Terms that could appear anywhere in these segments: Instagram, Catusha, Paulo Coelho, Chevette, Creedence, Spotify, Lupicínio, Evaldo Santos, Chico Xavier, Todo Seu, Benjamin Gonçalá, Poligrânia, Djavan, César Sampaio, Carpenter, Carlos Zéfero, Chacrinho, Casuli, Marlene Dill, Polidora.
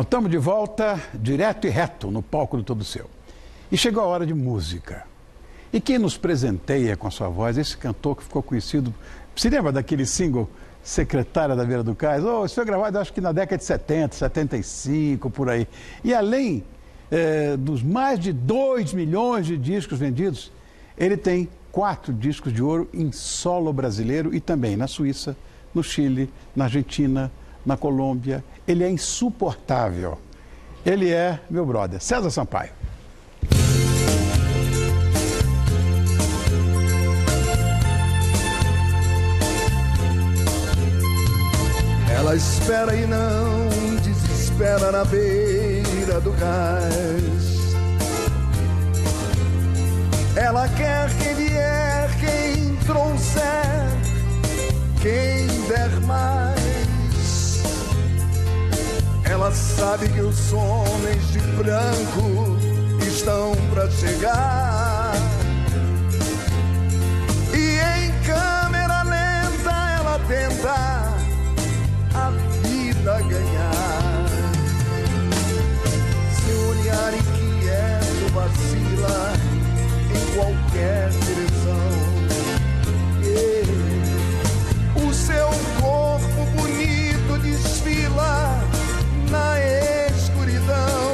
Estamos de volta, direto e reto, no palco do Todo Seu. E chegou a hora de música. E quem nos presenteia com a sua voz, esse cantor que ficou conhecido... Se lembra daquele single, Secretária da Beira do Cais? Oh, isso foi gravado, acho que na década de 70, 75, por aí. E além dos mais de 2 milhões de discos vendidos, ele tem 4 discos de ouro em solo brasileiro e também na Suíça, no Chile, na Argentina, na Colômbia. Ele é insuportável. Ele é meu brother, César Sampaio. Ela espera e não desespera na beira do cais. Ela quer quem vier, quem trouxer, quem der mais. Ela sabe que os homens de branco estão pra chegar. E em câmera lenta ela tenta a vida ganhar. Seu olhar inquieto vacila em qualquer direção. O seu corpo bonito desfila na escuridão.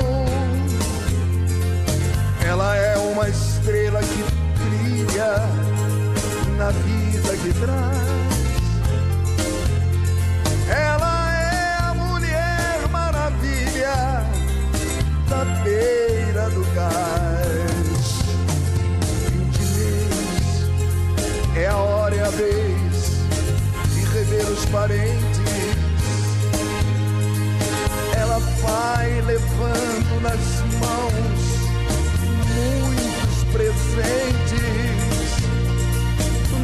Ela é uma estrela que brilha na vida que traz. Ela é a mulher maravilha da beira do cais. Fim de mês é a hora e a vez de rever os parentes. Ela vai levando nas mãos muitos presentes.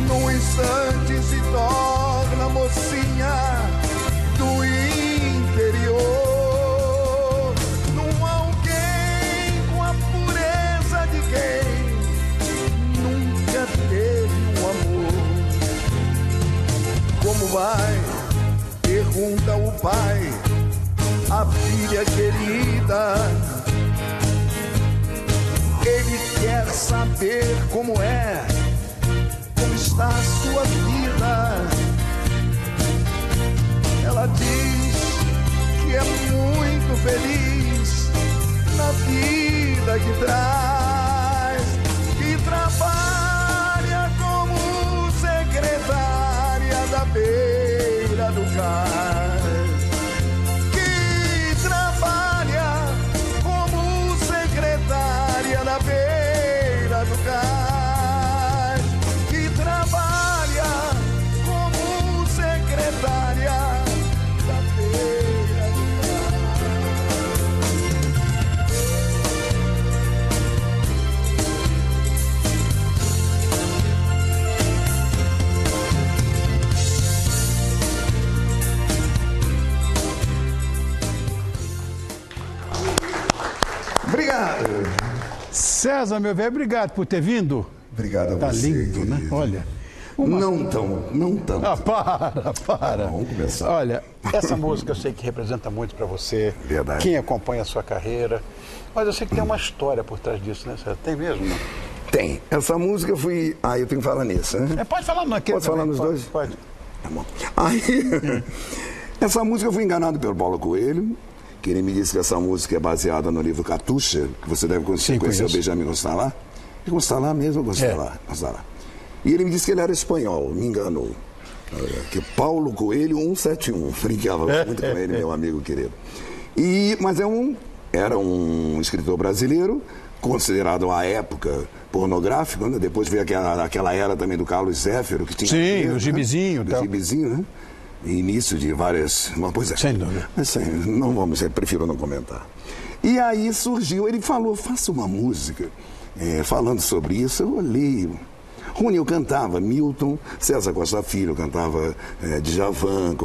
Num instante se torna mocinha do interior. Num alguém com a pureza de quem nunca teve um amor. Como vai? Pergunta o pai, a filha querida. Ele quer saber como é, como está a sua vida. Ela diz que é muito feliz na vida que traz, que trabalha como secretária da beira do cais. Que trabalha como secretária da beira do cais. Obrigado. César, meu velho, obrigado por ter vindo. Obrigado a você. Tá lindo, querido, né? Olha. Não tanto. Ah, para. Tá, vamos começar. Olha, essa música eu sei que representa muito para você. Verdade. Quem acompanha a sua carreira. Mas eu sei que tem uma história por trás disso, né, César? Tem mesmo? Não? Tem. Essa música eu fui... Ah, eu tenho que falar nisso, né? Pode falar naquele. Pode falar nos dois? Pode. Tá bom. Aí, essa música eu fui enganado pelo Paulo Coelho. Ele me disse que essa música é baseada no livro Catusha, que você deve conhecer o Benjamin Gonçalá. E Gonçalá mesmo, Gonçalá. E ele me disse que ele era espanhol, me enganou. Que Paulo Coelho 171, brincava muito com ele, meu amigo querido. E, mas era um escritor brasileiro, considerado à época pornográfico, né? Depois veio aquela era também do Carlos Zéfero, que tinha... Sim, aquele, o gibizinho. Né? O gibizinho, né? Início de várias... Pois é. Sem dúvida. Assim, não vamos, prefiro não comentar. E aí surgiu, ele falou, faça uma música falando sobre isso. Eu olhei. Rony, eu cantava Milton, César Costa Filho cantava Djavan,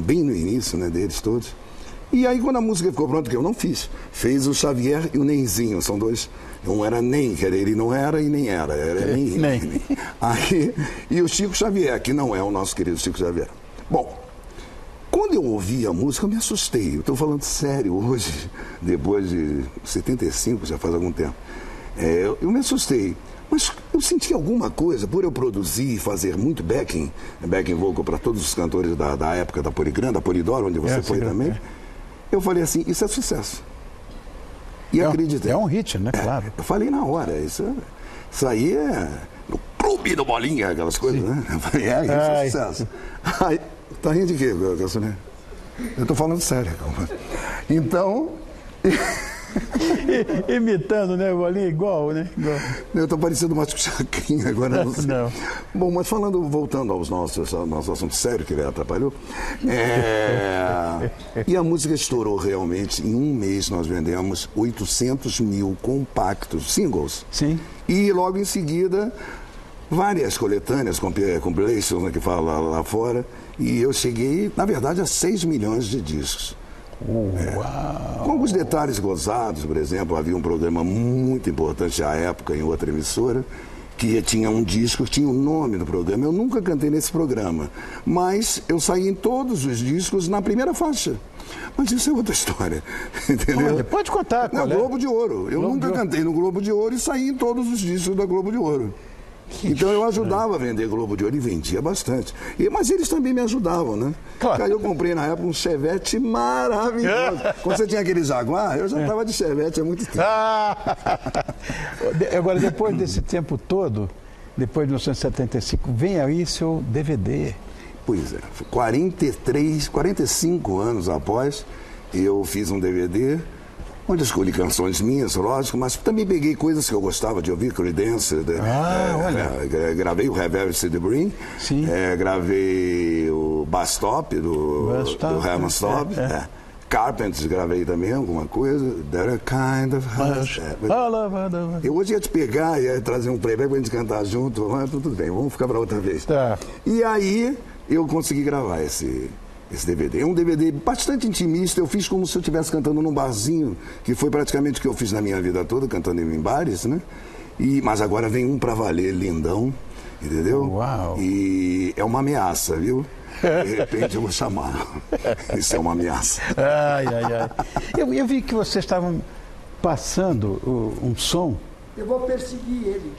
bem no início, né, deles todos. E aí quando a música ficou pronta, que eu não fiz, fez o Xavier e o Nenzinho, são dois... Um era nem, quer dizer, ele não era e nem era, era nem. Aí, e o Chico Xavier, que não é o nosso querido Chico Xavier. Bom, Quando eu ouvi a música, eu me assustei. Eu estou falando sério hoje, depois de 75, já faz algum tempo. Eu me assustei. Mas eu senti alguma coisa, por eu produzir e fazer muito backing vocal para todos os cantores da época da Poligrânia, da Polidora, onde você foi também. Eu falei assim, isso é sucesso. E acreditei. É um hit, né? Claro. Eu falei na hora, isso aí é no clube do bolinha, aquelas coisas, né? Eu falei, isso é sucesso. Aí, tá rindo de quê, Casuli? Eu tô falando sério, calma. Então... Imitando, né, Bolinha? Igual, né? Igual. Eu tô parecendo mais com o Chacrinho agora. Não. Bom, mas voltando aos nossos assuntos sérios que ele atrapalhou. E a música estourou realmente. Em um mês nós vendemos 800 mil compactos, singles. Sim. E logo em seguida, várias coletâneas, compilations, né, que fala lá fora. E eu cheguei, na verdade, a 6 milhões de discos. Com alguns detalhes gozados, por exemplo, havia um programa muito importante à época em outra emissora que tinha um disco que tinha o nome do programa. Eu nunca cantei nesse programa, mas eu saí em todos os discos na primeira faixa. Mas isso é outra história, entendeu? Olha, pode contar. No Globo de Ouro. Eu nunca cantei no Globo de Ouro e saí em todos os discos da Globo de Ouro. Então eu ajudava a vender Globo de Ouro e vendia bastante. Mas eles também me ajudavam, né? Claro. Aí eu comprei na época um Chevette maravilhoso. Quando você tinha aquele Jaguar, eu já estava de Chevette há muito tempo. Agora, depois desse tempo todo, depois de 1975, vem aí seu DVD. Pois é, 45 anos após, eu fiz um DVD... onde escolhi canções minhas, lógico, mas também peguei coisas que eu gostava de ouvir, Creedence. Gravei o Reverse the Green, gravei o Bastop do Herman Stop. Carpenter gravei também alguma coisa. That kind of house. Eu hoje ia te pegar, ia trazer um playback pra gente cantar junto, mas tudo bem, vamos ficar pra outra vez. Tá. E aí eu consegui gravar esse DVD. É um DVD bastante intimista. Eu fiz como se eu estivesse cantando num barzinho, que foi praticamente o que eu fiz na minha vida toda, cantando em bares, né? Mas agora vem um pra valer, lindão, entendeu? Uau. E é uma ameaça, viu? De repente eu vou chamar. Isso é uma ameaça. Eu vi que vocês estavam passando um som. Eu vou perseguir ele.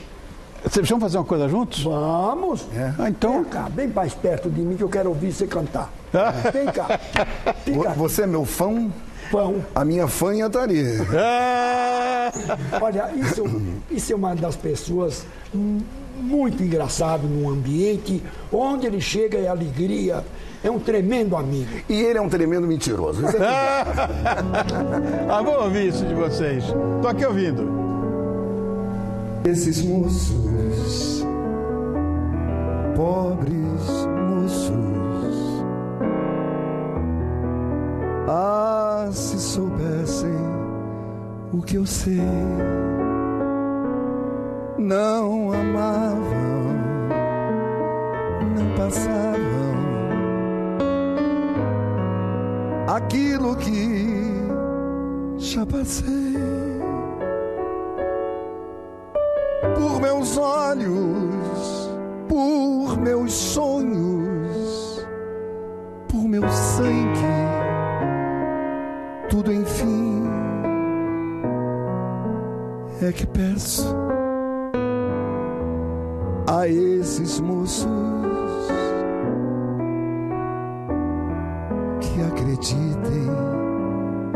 Vocês vão fazer uma coisa juntos? Vamos. Então... Vem cá, bem mais perto de mim que eu quero ouvir você cantar. Vem cá. Você é meu fã? Fã. A minha fã é a Tari. Olha, isso é uma das pessoas muito engraçado num ambiente onde ele chega é alegria. É um tremendo amigo. E ele é um tremendo mentiroso. Vou ouvir isso de vocês. Tô aqui ouvindo. Esses moços, pobres moços, se soubessem o que eu sei, não amavam, não passavam aquilo que já passei. Por meus olhos, por meus sonhos, por meu sangue, tudo enfim é que peço a esses moços que acreditem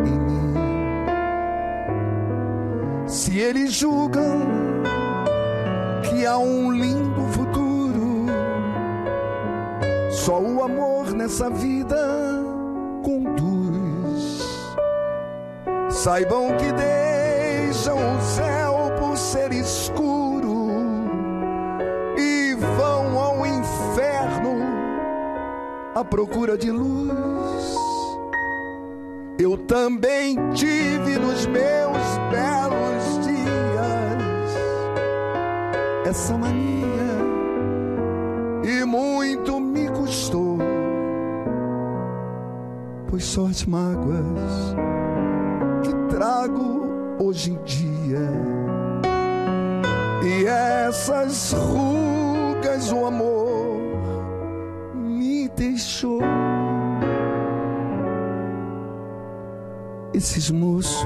em mim. Se eles julgam que há um lindo futuro, só o amor nessa vida conduz. Saibam que deixam o céu por ser escuro e vão ao inferno à procura de luz. Eu também tive nos meus belos dias essa mania, e muito me custou, pois só as mágoas que trago hoje em dia e essas rugas o amor me deixou esses moços,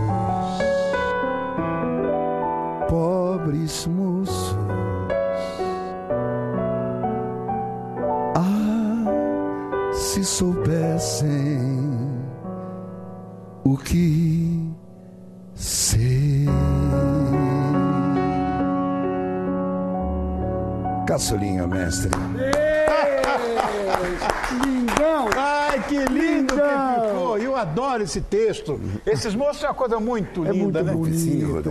pobres moços. Ah, se soubessem o que sei. Casulinha, mestre. Lindão! Ai, que lindo que ficou! Eu adoro esse texto. Esses moços é uma coisa muito linda, né? Lupicínio,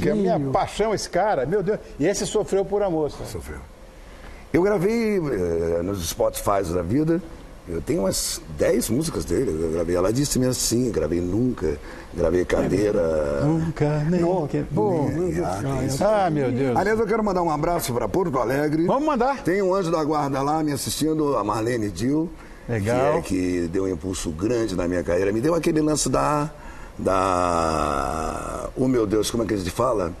que é a minha paixão, esse cara. Meu Deus. E esse sofreu por a moça. Sofreu. Eu gravei nos Spotify da vida. Eu tenho umas 10 músicas dele. Eu gravei Ela Disse-me Assim, gravei Nunca, gravei Cadeira. Nunca, nem. Bom, ah, meu Deus. Aliás, eu quero mandar um abraço para Porto Alegre. Vamos mandar. Tem um anjo da guarda lá me assistindo, a Marlene Dill. Legal. Que deu um impulso grande na minha carreira. Me deu aquele lance Oh, meu Deus, como é que a gente fala?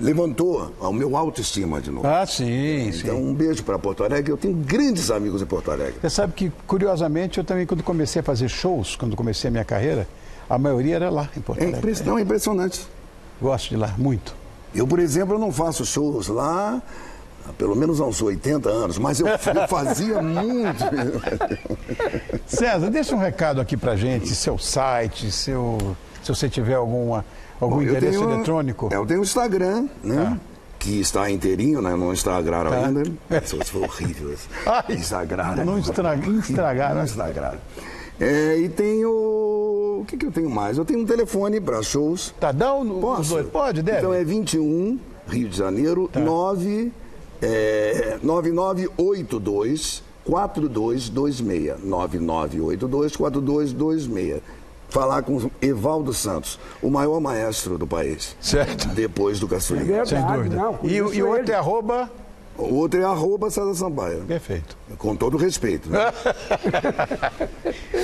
Levantou o meu autoestima de novo. Ah, sim, sim. Então, um beijo para Porto Alegre. Eu tenho grandes amigos em Porto Alegre. Você sabe que, curiosamente, eu também, quando comecei a fazer shows, quando comecei a minha carreira, a maioria era lá em Porto Alegre. É impressionante. Gosto de lá, muito. Eu, por exemplo, não faço shows lá há pelo menos há uns 80 anos, mas eu fazia muito. César, deixa um recado aqui pra gente, seu site, se você tiver algum endereço eletrônico? Eu tenho o Instagram, né? Ah. Que está inteirinho, né? Não instagraram ainda. Isso foi horrível. Instagraram. Não estragaram. E tenho... O que eu tenho mais? Eu tenho um telefone para shows. Tá, dá um... Posso? Pode, deve. Então é 21, Rio de Janeiro, 9982-4226. 9982-4226. Falar com Evaldo Santos, o maior maestro do país. Certo. Depois do Casuli. É verdade, sem dúvida. Não, e o outro é arroba? O outro é arroba César Sampaio. Perfeito. Com todo respeito, né?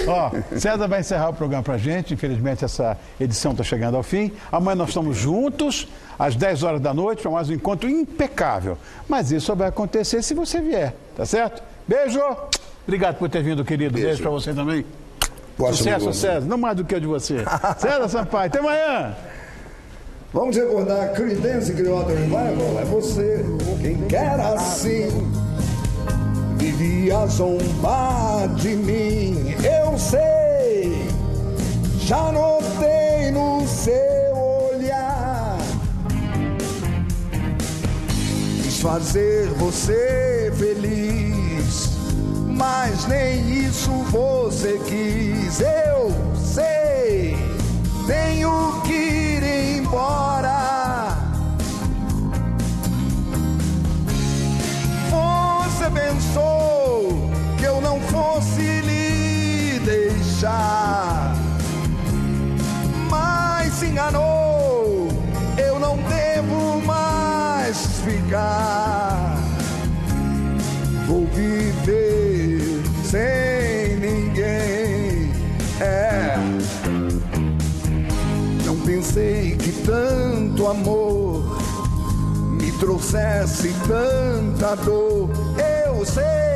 Ó, César vai encerrar o programa pra gente. Infelizmente, essa edição está chegando ao fim. Amanhã nós estamos juntos, às 10 horas da noite, para mais um encontro impecável. Mas isso só vai acontecer se você vier, tá certo? Beijo! Obrigado por ter vindo, querido. Beijo pra você também. Sucesso, César. Não mais do que eu de você. César Sampaio, até amanhã. Vamos recordar, Creedence criou a Revival. É você quem quer assim. Vivia zombar de mim. Eu sei, já notei no seu olhar. Quis fazer você feliz, mas nem isso você quis. Eu sei, tenho que ir embora. Você pensou que eu não fosse lhe deixar, mas se enganou. Eu não devo mais ficar. Vou viver sem ninguém, Não pensei que tanto amor me trouxesse tanta dor. Eu sei.